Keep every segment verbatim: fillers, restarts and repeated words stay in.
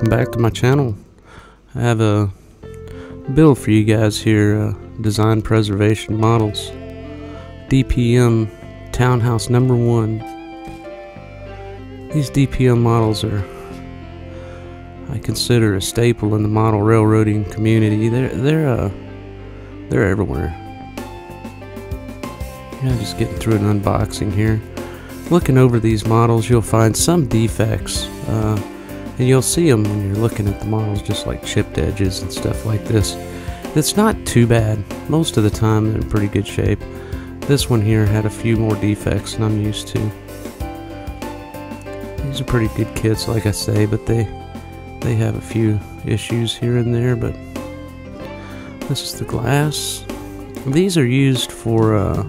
welcome back to my channel. I have a build for you guys here, uh, design preservation models, D P M townhouse number one. These D P M models are, I consider, a staple in the model railroading community. They're they're uh, they're everywhere. You know, just getting through an unboxing here. Looking over these models, you'll find some defects, uh, and you'll see them when you're looking at the models, just like chipped edges and stuff like this. It's not too bad. Most of the time they're in pretty good shape. This one here had a few more defects than I'm used to. These are pretty good kits, like I say, but they they have a few issues here and there. But this is the glass. These are used for uh,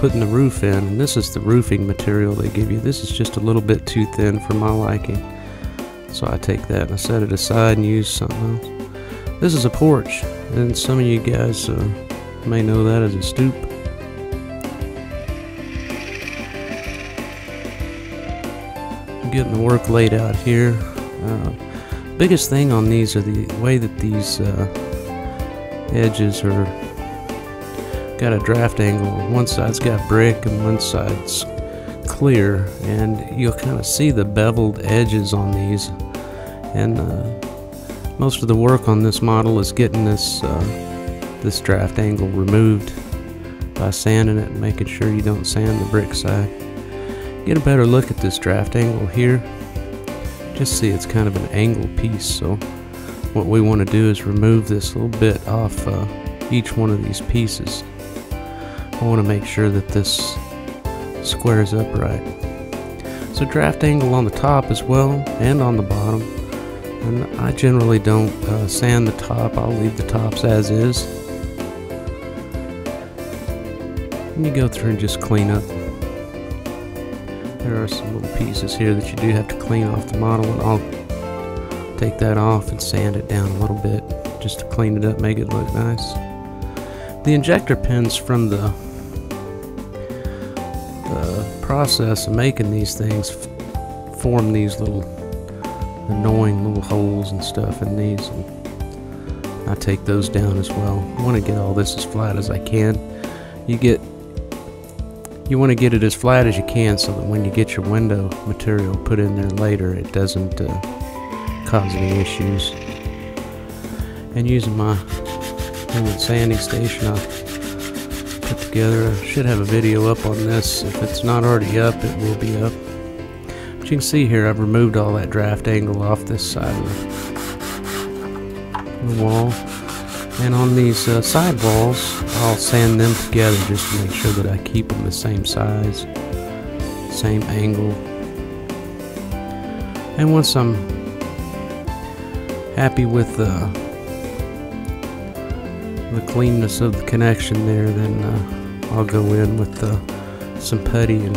putting the roof in, and this is the roofing material they give you. This is just a little bit too thin for my liking, so I take that and I set it aside and use something else. This is a porch, and some of you guys uh, may know that as a stoop. I'm getting the work laid out here. Uh, biggest thing on these are the way that these uh, edges are. Got a draft angle. One side's got brick and one side's clear, and you'll kind of see the beveled edges on these. And uh, most of the work on this model is getting this uh, this draft angle removed by sanding it and making sure you don't sand the brick side. Get a better look at this draft angle here. Just see it's kind of an angle piece, so what we want to do is remove this little bit off uh, each one of these pieces. I want to make sure that this squares up right. So draft angle on the top as well and on the bottom, and I generally don't uh, sand the top. I'll leave the tops as is, and you go through and just clean up. There are some little pieces here that you do have to clean off the model, and I'll take that off and sand it down a little bit just to clean it up, make it look nice. The injector pins from the, the process of making these things form these little annoying little holes and stuff in these, and I take those down as well. I want to get all this as flat as I can. You get, you want to get it as flat as you can so that when you get your window material put in there later, it doesn't uh, cause any issues. And using my old sanding station I put together. I should have a video up on this. If it's not already up, it will be up. But you can see here I've removed all that draft angle off this side of the wall. And on these uh, side walls, I'll sand them together just to make sure that I keep them the same size, same angle. And once I'm happy with the uh, the cleanness of the connection there, then uh, I'll go in with uh, some putty and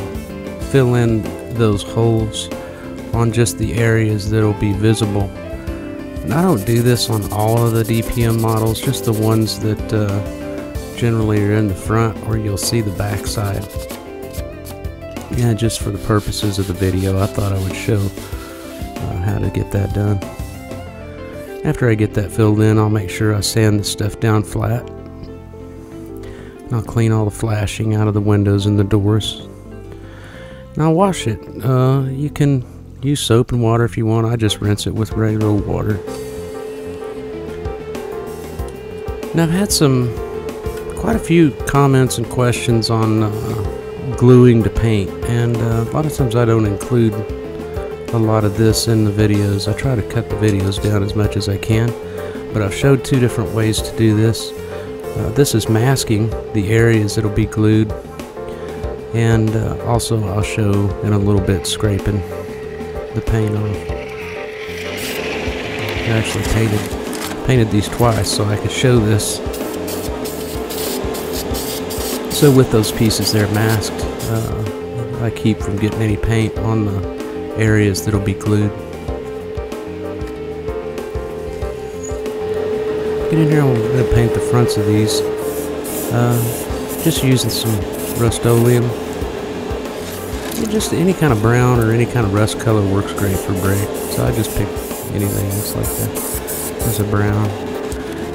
fill in those holes on just the areas that'll be visible. And I don't do this on all of the D P M models, just the ones that uh, generally are in the front or you'll see the back side. Yeah, just for the purposes of the video, I thought I would show uh, how to get that done. After I get that filled in, I'll make sure I sand this stuff down flat. And I'll clean all the flashing out of the windows and the doors. And I'll wash it. Uh, you can use soap and water if you want. I just rinse it with regular water. Now I've had some, quite a few comments and questions on uh, gluing to paint. And uh, a lot of times I don't include a lot of this in the videos. I try to cut the videos down as much as I can, but I've showed two different ways to do this. Uh, this is masking the areas that'll be glued, and uh, also I'll show in a little bit scraping the paint off. I actually painted, painted these twice so I could show this. So with those pieces there masked, uh, I keep from getting any paint on the areas that'll be glued. Get in here, I'm going to paint the fronts of these. Uh, just using some Rust-Oleum. Just any kind of brown or any kind of rust color works great for brick. So I just picked anything looks like that. There's a brown.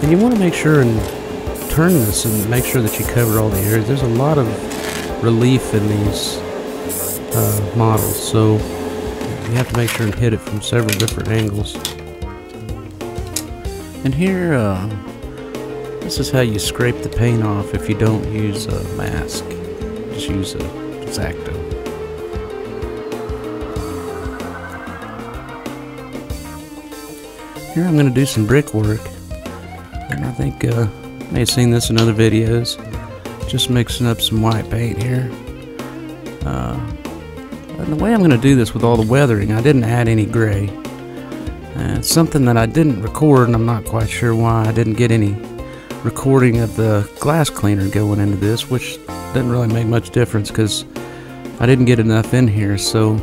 And you want to make sure and turn this and make sure that you cover all the areas. There's a lot of relief in these uh, models, so you have to make sure and hit it from several different angles. And here, uh, this is how you scrape the paint off if you don't use a mask. Just use a X-Acto. Here I'm going to do some brickwork, and I think uh, you may have seen this in other videos. Just mixing up some white paint here. Uh, and the way I'm going to do this with all the weathering, I didn't add any gray. Uh, it's something that I didn't record, and I'm not quite sure why I didn't get any recording of the glass cleaner going into this, which didn't really make much difference because I didn't get enough in here. So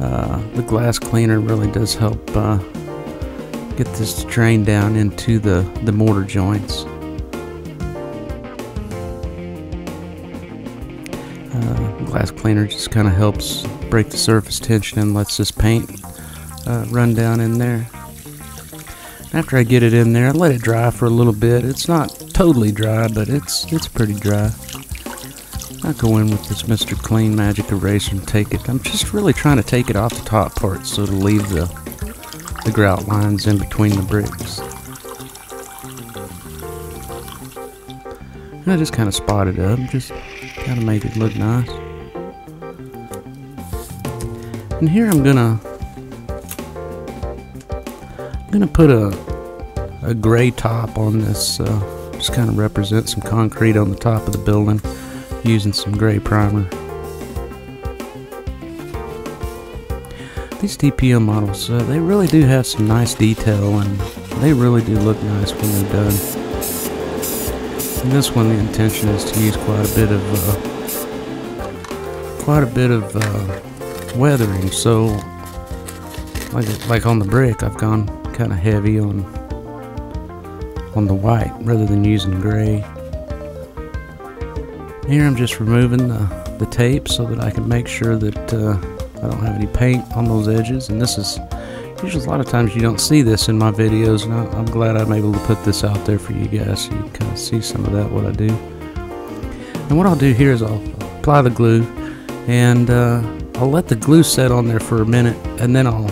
uh, the glass cleaner really does help uh, get this drain down into the the mortar joints. Uh, glass cleaner just kind of helps break the surface tension and lets this paint uh, run down in there. After I get it in there, I let it dry for a little bit. It's not totally dry, but it's it's pretty dry. I go in with this Mister Clean Magic Eraser and take it. I'm just really trying to take it off the top part, so to leave the, the grout lines in between the bricks. And I just kind of spot it up, just kind of make it look nice. And here I'm gonna I'm gonna put a a gray top on this, uh, just kind of represent some concrete on the top of the building using some gray primer. These D P M models, uh, they really do have some nice detail, and they really do look nice when they're done. And this one, the intention is to use quite a bit of uh, quite a bit of uh, weathering. So, like like on the brick, I've gone kind of heavy on on the white rather than using gray. Here I'm just removing the, the tape so that I can make sure that uh, I don't have any paint on those edges. And this is usually, a lot of times you don't see this in my videos, and I, I'm glad I'm able to put this out there for you guys so you can kind of see some of that, what I do. And what I'll do here is I'll apply the glue, and uh, I'll let the glue set on there for a minute, and then I'll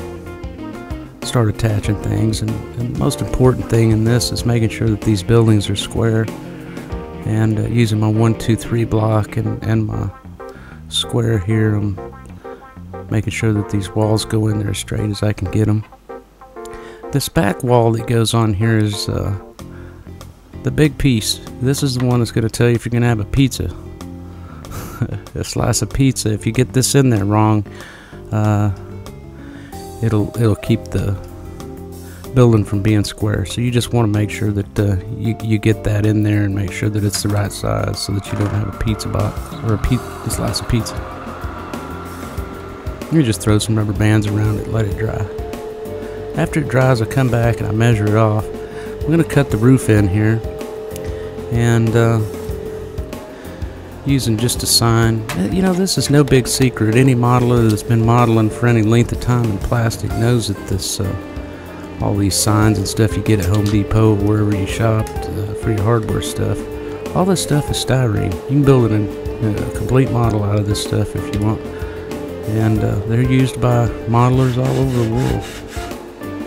start attaching things. And, and the most important thing in this is making sure that these buildings are square, and uh, using my one two three block and, and my square here, I'm making sure that these walls go in there as straight as I can get them. This back wall that goes on here is uh, the big piece. This is the one that's going to tell you if you're going to have a pizza a slice of pizza. If you get this in there wrong, uh, It'll it'll keep the building from being square. So you just want to make sure that uh, you you get that in there and make sure that it's the right size, so that you don't have a pizza box or a, pe a slice of pizza. You just throw some rubber bands around it, let it dry. After it dries, I come back and I measure it off. I'm going to cut the roof in here, and uh, using just a sign. You know, this is no big secret. Any modeler that's been modeling for any length of time in plastic knows that this, uh, all these signs and stuff you get at Home Depot, wherever you shopped uh, for your hardware stuff, all this stuff is styrene. You can build an, uh, a complete model out of this stuff if you want, and uh, they're used by modelers all over the world.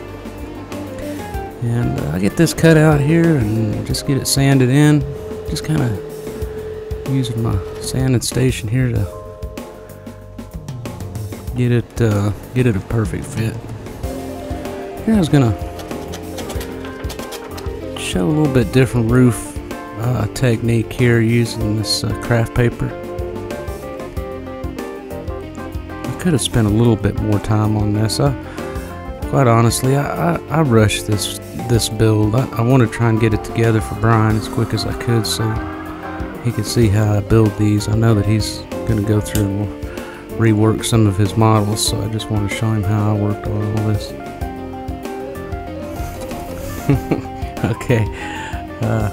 And uh, I get this cut out here and just get it sanded in. Just kind of using my sanding station here to get it uh, get it a perfect fit. Here I was gonna show a little bit different roof uh, technique here, using this uh, craft paper. I could have spent a little bit more time on this. I, quite honestly, I, I, I rushed this this build. I, I want to try and get it together for Brian as quick as I could, so he can see how I build these. I know that he's going to go through and rework some of his models, so I just want to show him how I worked on all this. Okay. Uh,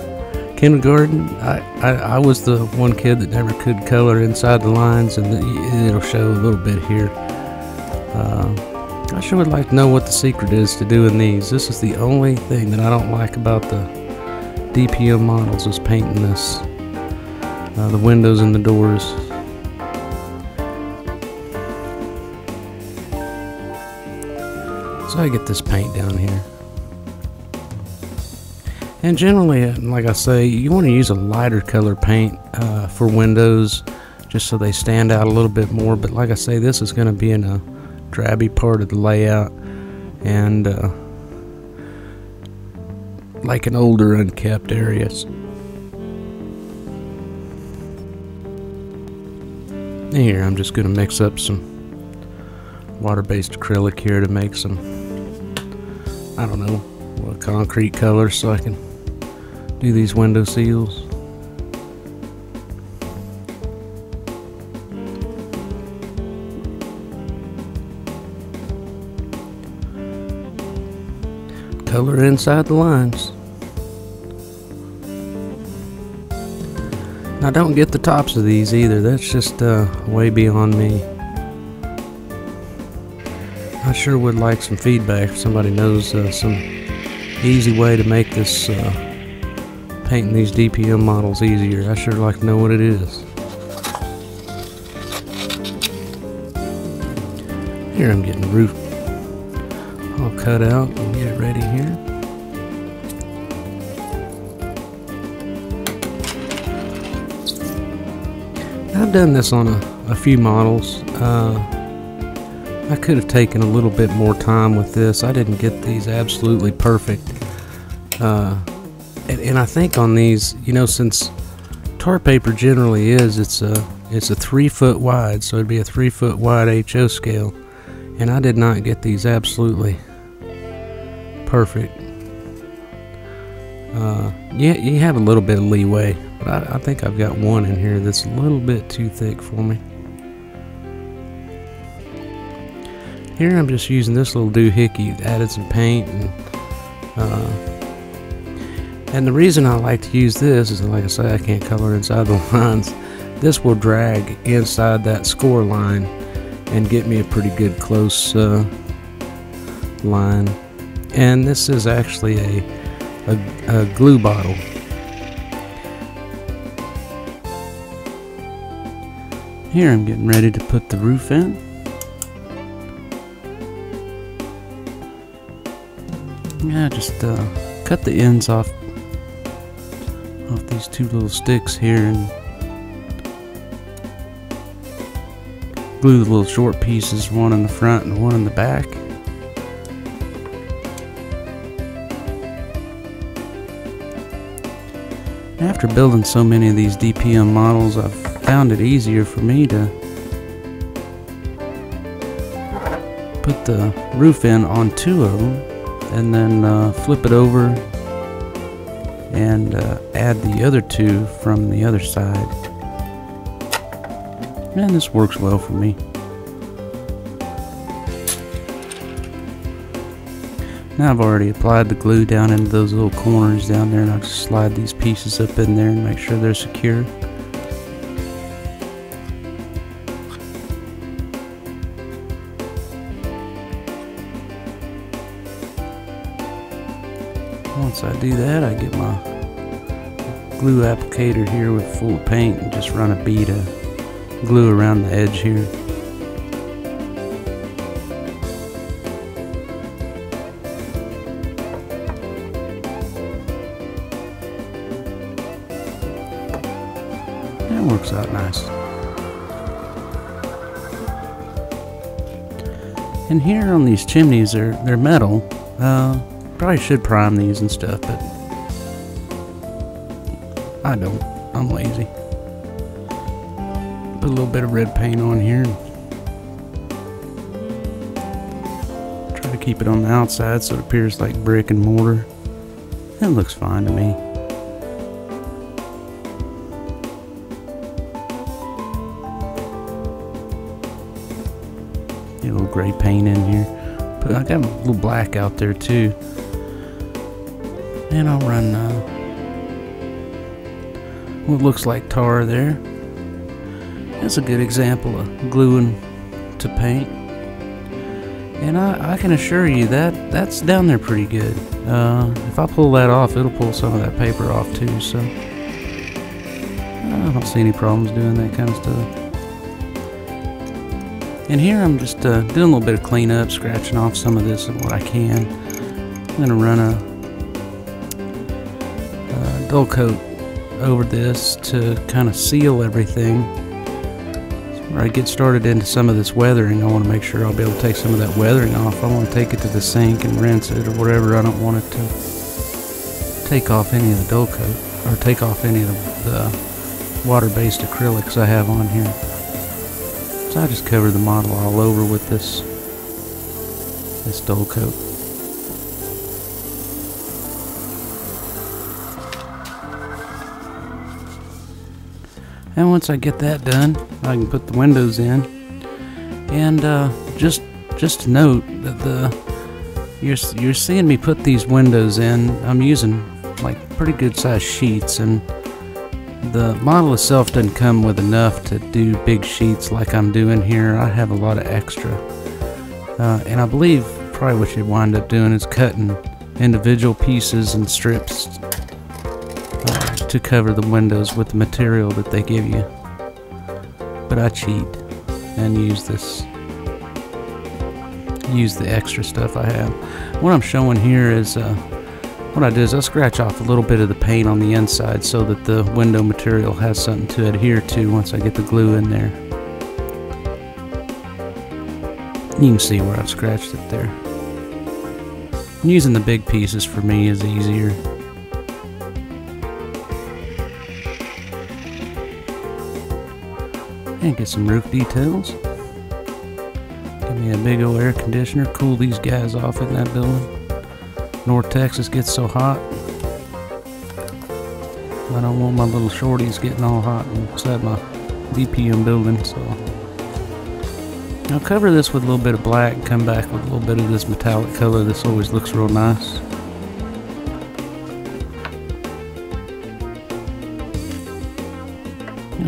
kindergarten, I, I, I was the one kid that never could color inside the lines, and the, it'll show a little bit here. Uh, I sure would like to know what the secret is to doing these. This is the only thing that I don't like about the D P M models, is painting this, uh, the windows and the doors. So I get this paint down here. And generally, like I say, you want to use a lighter color paint uh, for windows, just so they stand out a little bit more. But like I say, this is going to be in a drabby part of the layout, and uh, like an older, unkept areas. Here, I'm just going to mix up some water-based acrylic here to make some, I don't know, what concrete color, so I can do these window seals. Color inside the lines. Now, don't get the tops of these either. That's just uh, way beyond me. I sure would like some feedback if somebody knows uh, some easy way to make this uh, painting these D P M models easier. I sure like to know what it is. Here I'm getting the roof all cut out and get it ready here. Now, I've done this on a, a few models. Uh, I could have taken a little bit more time with this. I didn't get these absolutely perfect. Uh, And, and I think on these, you know, since tar paper generally is, it's a it's a three foot wide, so it'd be a three foot wide H O scale, and I did not get these absolutely perfect. Uh, yeah, you have a little bit of leeway, but I, I think I've got one in here that's a little bit too thick for me. Here I'm just using this little doohickey, added some paint and. Uh, And the reason I like to use this is, like I say, I can't color inside the lines. This will drag inside that score line and get me a pretty good close uh, line. And this is actually a, a, a glue bottle. Here I'm getting ready to put the roof in. Yeah, just uh, cut the ends off off these two little sticks here and glue the little short pieces, one in the front and one in the back. After building so many of these D P M models, I've found it easier for me to put the roof in onto them and then uh, flip it over and uh, add the other two from the other side. And this works well for me. Now I've already applied the glue down into those little corners down there, and I'll just slide these pieces up in there and make sure they're secure. Once I do that, I get my glue applicator here with full of paint and just run a bead of glue around the edge here. That works out nice. And here on these chimneys, they're, they're metal. Uh, Probably should prime these and stuff, but I don't. I'm lazy. Put a little bit of red paint on here and try to keep it on the outside so it appears like brick and mortar. That looks fine to me. Get a little gray paint in here. But I got a little black out there too. And I'll run uh, what looks like tar there. That's a good example of gluing to paint. And I, I can assure you that that's down there pretty good. Uh, if I pull that off, it'll pull some of that paper off too, so I don't see any problems doing that kind of stuff. And here I'm just uh, doing a little bit of cleanup, scratching off some of this and what I can. I'm going to run a, a dull coat over this to kind of seal everything. Where I get started into some of this weathering, I want to make sure I'll be able to take some of that weathering off. I want to take it to the sink and rinse it or whatever. I don't want it to take off any of the dull coat or take off any of the, the water-based acrylics I have on here. So I just cover the model all over with this this dull coat. And once I get that done, I can put the windows in. And uh, just just to note that the you're you're seeing me put these windows in. I'm using like pretty good sized sheets, and the model itself doesn't come with enough to do big sheets like I'm doing here. I have a lot of extra, uh, and I believe probably what you wind up doing is cutting individual pieces and strips to cover the windows with the material that they give you. But I cheat and use this use the extra stuff I have. What I'm showing here is uh, what I do is I scratch off a little bit of the paint on the inside so that the window material has something to adhere to once I get the glue in there. You can see where I've scratched it there. And using the big pieces for me is easier. And get some roof details. Give me a big old air conditioner. Cool these guys off in that building. North Texas gets so hot. I don't want my little shorties getting all hot inside my D P M building. So I'll cover this with a little bit of black and come back with a little bit of this metallic color. This always looks real nice.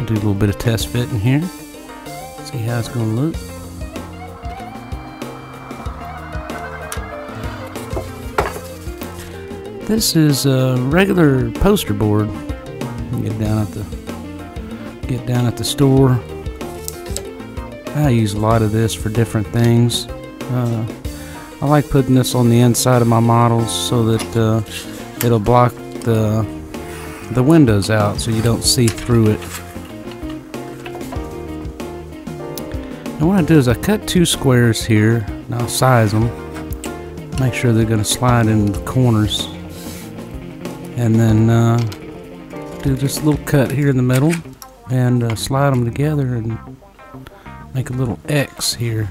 Do a little bit of test fit in here. See how it's going to look. This is a regular poster board. Get down at the get down at the store. I use a lot of this for different things. Uh, I like putting this on the inside of my models so that uh, it'll block the the windows out, so you don't see through it. And what I do is I cut two squares here, and I'll size them, make sure they're going to slide into the corners, and then uh, do this little cut here in the middle, and uh, slide them together and make a little X here.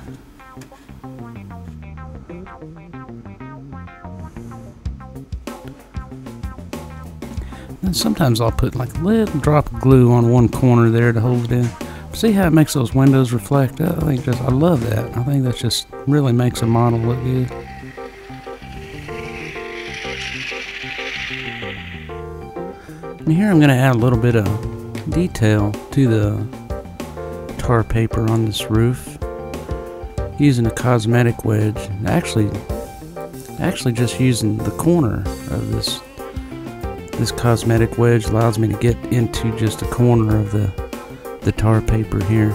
And sometimes I'll put like a little drop of glue on one corner there to hold it in. See how it makes those windows reflect? I think just I love that. I think that just really makes a model look good. And here I'm going to add a little bit of detail to the tar paper on this roof using a cosmetic wedge. Actually, actually just using the corner of this this cosmetic wedge allows me to get into just a corner of the the tar paper here.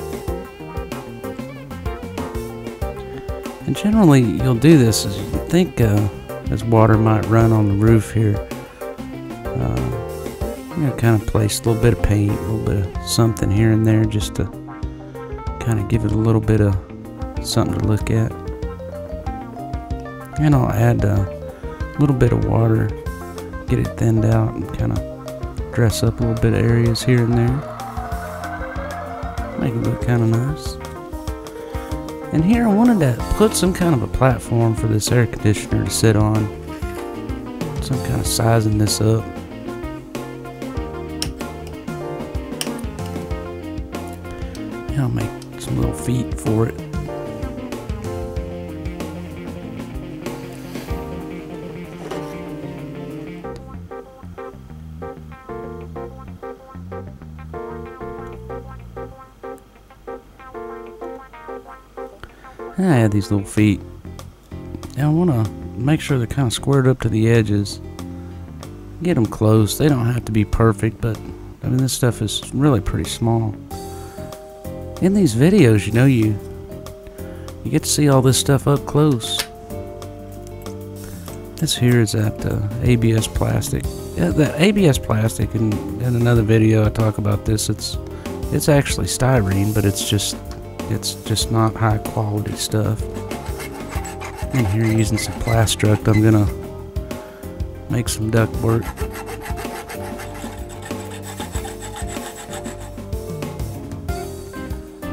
And generally you'll do this as you think uh, as water might run on the roof here. Uh, I'm going to kind of place a little bit of paint, a little bit of something here and there just to kind of give it a little bit of something to look at. And I'll add a little bit of water, get it thinned out and kind of dress up a little bit of areas here and there. Make it look kind of nice. And here I wanted to put some kind of a platform for this air conditioner to sit on. So I'm kind of sizing this up. And I'll make some little feet for it. I had these little feet Now I want to make sure they're kind of squared up to the edges. Get them close. They don't have to be perfect, but I mean, this stuff is really pretty small. In these videos, you know, you you get to see all this stuff up close. This here is that uh, A B S plastic. Yeah, the A B S plastic, and in another video I talk about this. It's it's actually styrene, but it's just it's just not high quality stuff. And here, using some Plastruct, I'm gonna make some ductwork.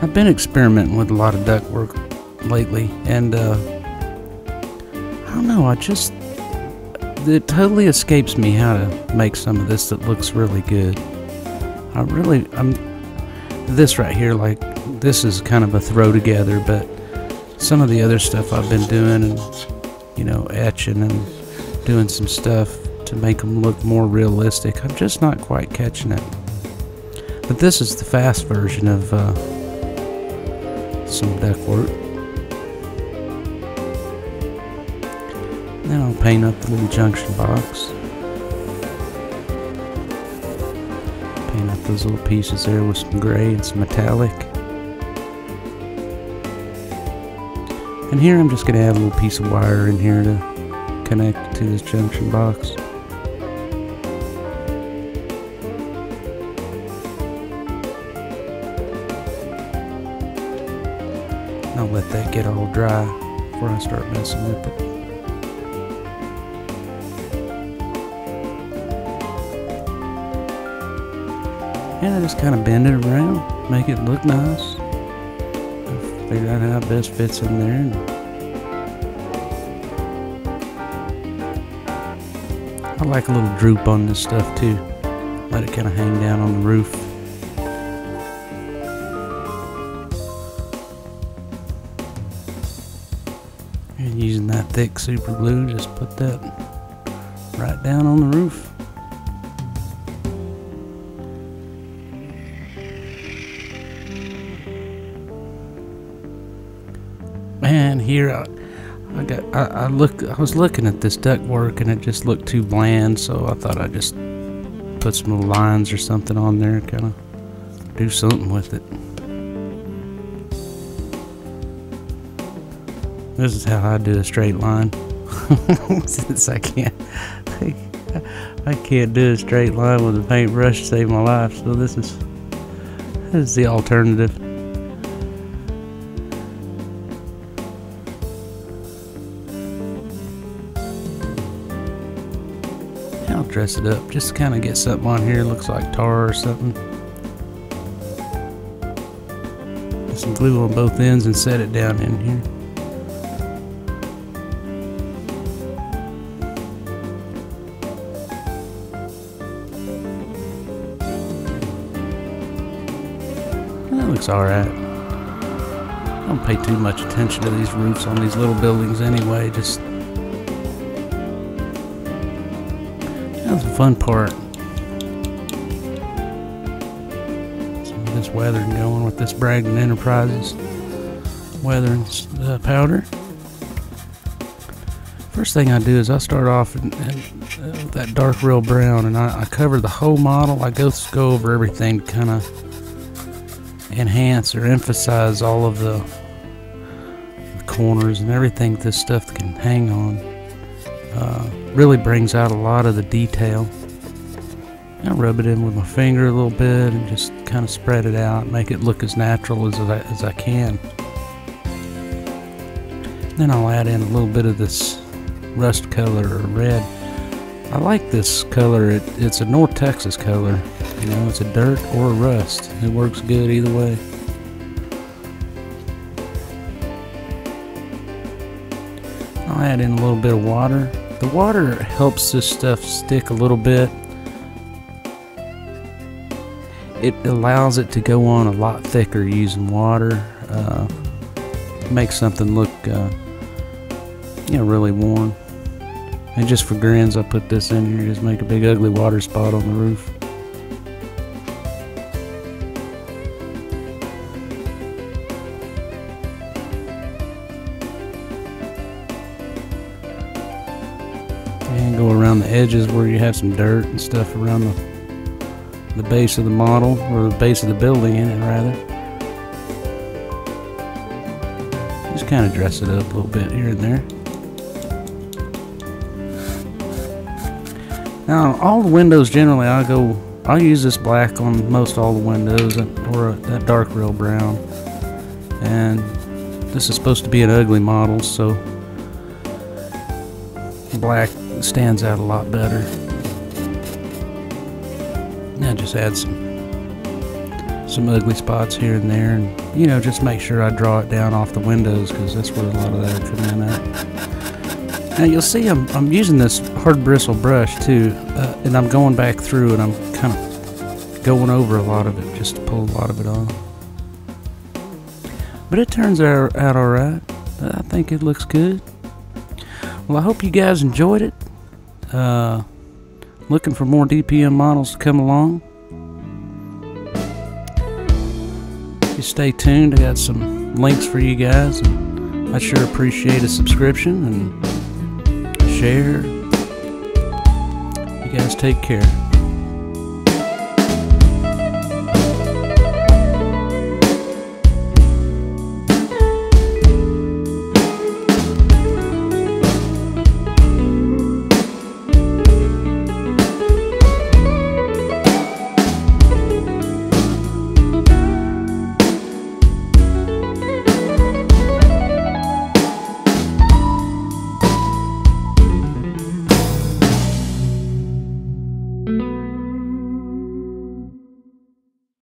I've been experimenting with a lot of ductwork lately, and uh, I don't know. I just it totally escapes me how to make some of this that looks really good. I really, I'm this right here, like this is kind of a throw together, but some of the other stuff I've been doing, and you know, etching and doing some stuff to make them look more realistic, I'm just not quite catching it. But this is the fast version of uh, some ductwork. Then I'll paint up the little junction box. Paint up those little pieces there with some gray and some metallic. And here I'm just going to add a little piece of wire in here to connect to this junction box. And I'll let that get all dry before I start messing with it. And I just kind of bend it around, make it look nice. Figure out how it best fits in there. I like a little droop on this stuff too. Let it kind of hang down on the roof. And using that thick super glue, just put that right down on the roof. And here I, I got I, I look I was looking at this ductwork, and it just looked too bland, so I thought I'd just put some little lines or something on there, kind of do something with it. This is how I do a straight line. Since I can't I can't do a straight line with a paintbrush to save my life, so this is this is the alternative. I'll dress it up, just kind of get something on here, looks like tar or something. Get some glue on both ends and set it down in here. That looks alright. I don't pay too much attention to these roofs on these little buildings anyway, just that's the fun part. Some of this weathering going with this Bragdon Enterprises weathering uh, powder. First thing I do is I start off in, in, uh, with that dark real brown, and I, I cover the whole model. I go, go over everything to kind of enhance or emphasize all of the, the corners and everything this stuff can hang on. Uh, really brings out a lot of the detail. I rub it in with my finger a little bit and just kind of spread it out, make it look as natural as I, as I can. Then I'll add in a little bit of this rust color or red. I like this color. It, it's a North Texas color. You know, it's a dirt or a rust. It works good either way. I'll add in a little bit of water. The water helps this stuff stick a little bit. It allows it to go on a lot thicker using water. Uh, makes something look, uh, you know, really warm. And just for grins, I put this in here. Just make a big ugly water spot on the roof. around the edges where you have some dirt and stuff around the, the base of the model, or the base of the building in it rather. Just kind of dress it up a little bit here and there. Now all the windows generally I go, I'll use this black on most all the windows, or that dark real brown. And this is supposed to be an ugly model, so black stands out a lot better. Now just add some some ugly spots here and there, and you know, just make sure I draw it down off the windows, because that's where a lot of that come in at. Now you'll see I'm, I'm using this hard bristle brush too, uh, and I'm going back through and I'm kind of going over a lot of it just to pull a lot of it off. But it turns out, out alright. I think it looks good. Well, I hope you guys enjoyed it. Uh, looking for more D P M models to come along. Just stay tuned. I got some links for you guys. And I sure appreciate a subscription and share. You guys take care.